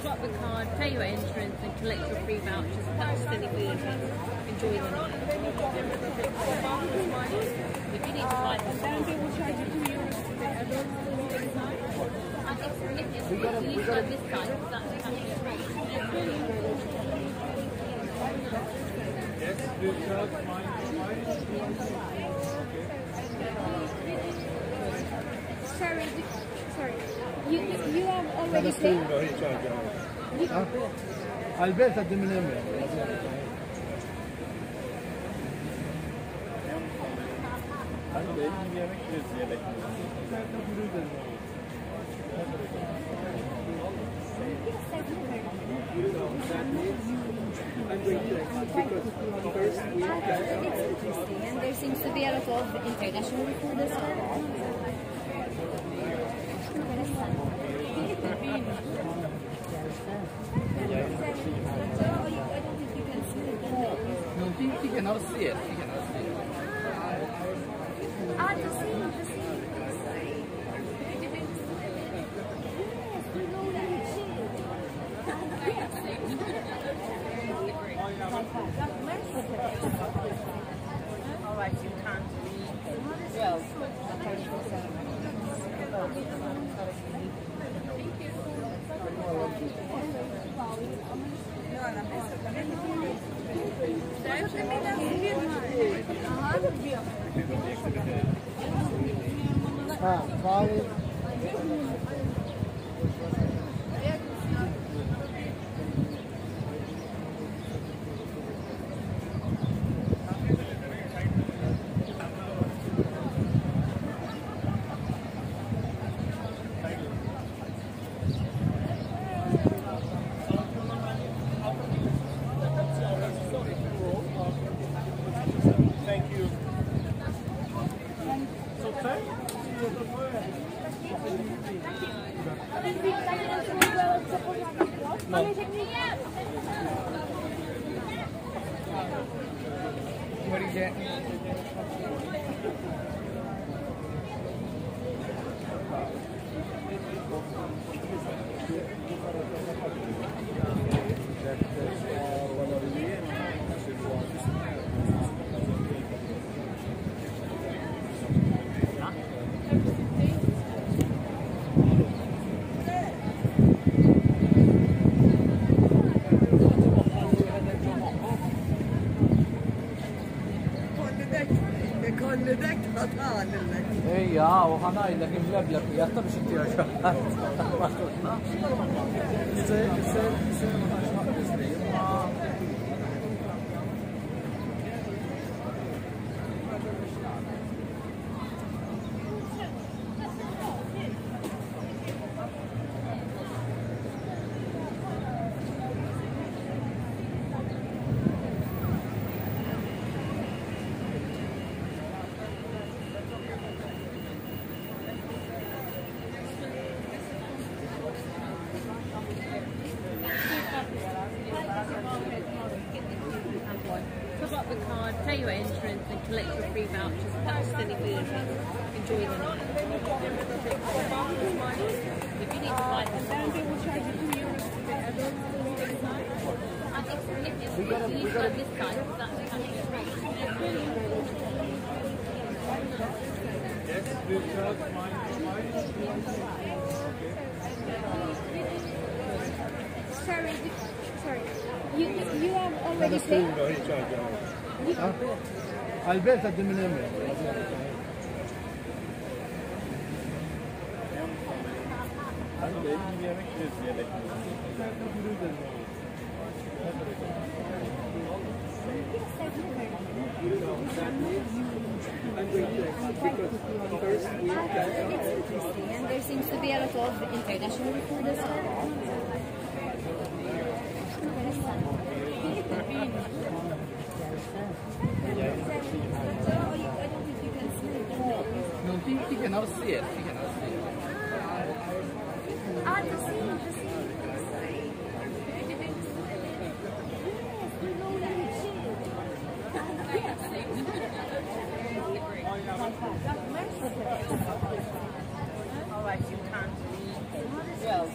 pick up the card, pay your entrance and collect your free vouchers, purchase any food and drinks, enjoy the night. If you need to buy the food, they will charge you €2 to pay a lot of food inside. If you need to go this side, that's actually free. You have already played? Alberta de Minembe. It's interesting, and there seems to be a lot of international recorders here. You cannot see it. You cannot see it. Ah, the sea. All right, you can't read. Well, You have already played? Alberta de Minembe. It's interesting, and there seems to be a lot of international recorders here. You cannot see it. You cannot see it. Ah, the sea. All right, you can't read. Well,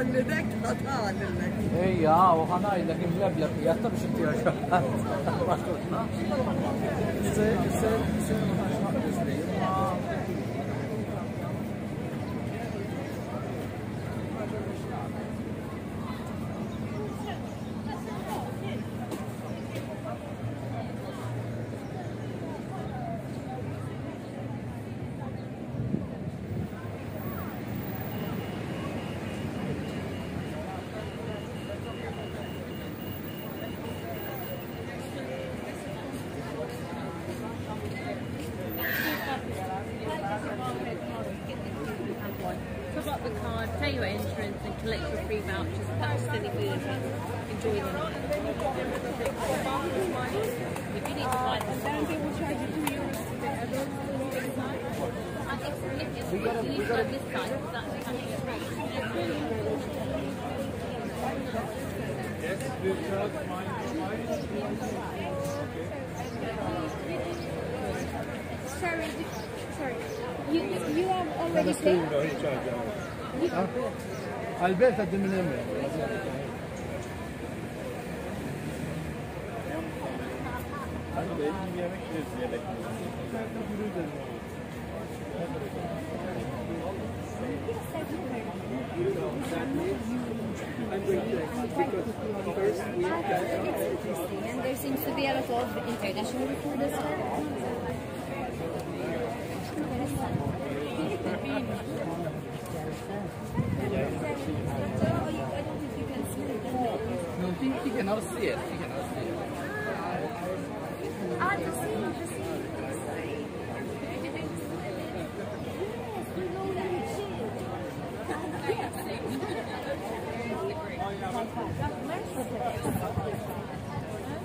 I Hey, ja, och han har ju lägger bläbbläppjättar för 20 år sedan. Fill up the card, pay your entrance and collect your free vouchers, purchase any food and enjoy the night. If you need to buy the same, they will charge you €2 I think if you're squeezing this side, that's coming free. Yes, we charge mine. You have already paid? Alberta de Minema. It's interesting, and there seems to be a lot of international recruiters there. You cannot see it. You cannot see it. Ah, the sea, the sea. Yes, we know that it's here.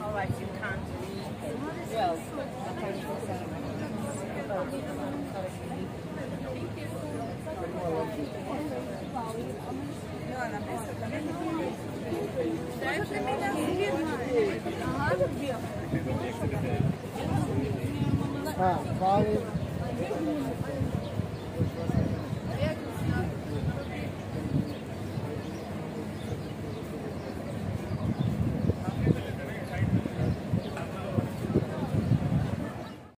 All right, you can't read. Well, हाँ, बाल